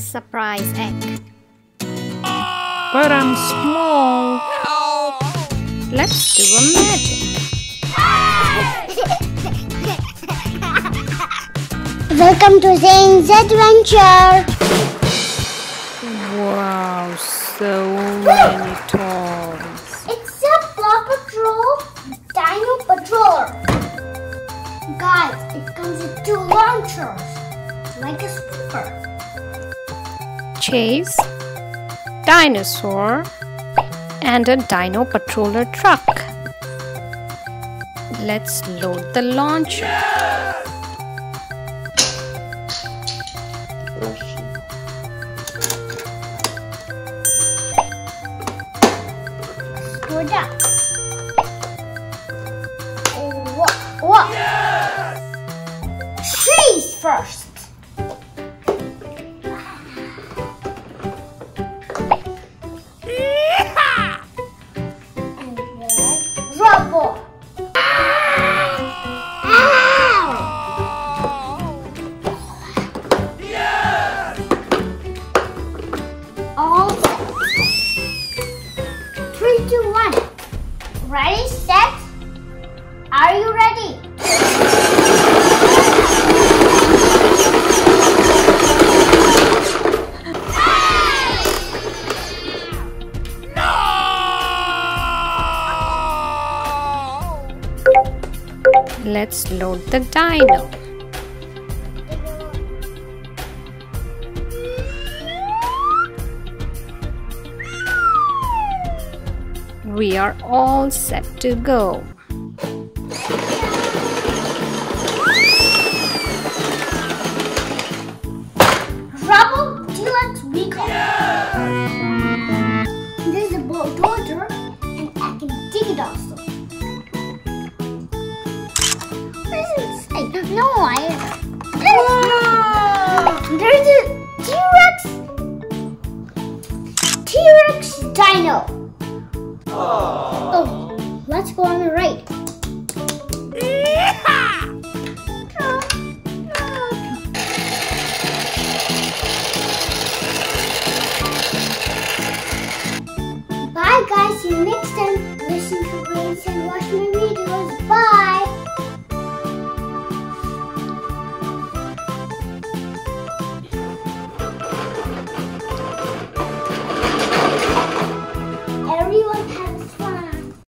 surprise egg. But I'm small. Help. Let's do a magic. Welcome to Zane's adventure. Wow, so many toys. It's a Paw Patrol Dino Patroller. Guys, it comes with two launchers, like a spooper. Chase, dinosaur, and a Dino Patroller truck. Let's load the launcher. Yes! Good up. Whoa. Yes! Chase first. Rubble. Yes! All set. 3, 2, 1. Ready, set. Are you ready? Let's load the dino. We are all set to go. Rubble Deluxe Recall. There's a bulldozer and I can dig it also. I don't know why. There's a T-Rex. T-Rex Dino. Oh, let's go on the right.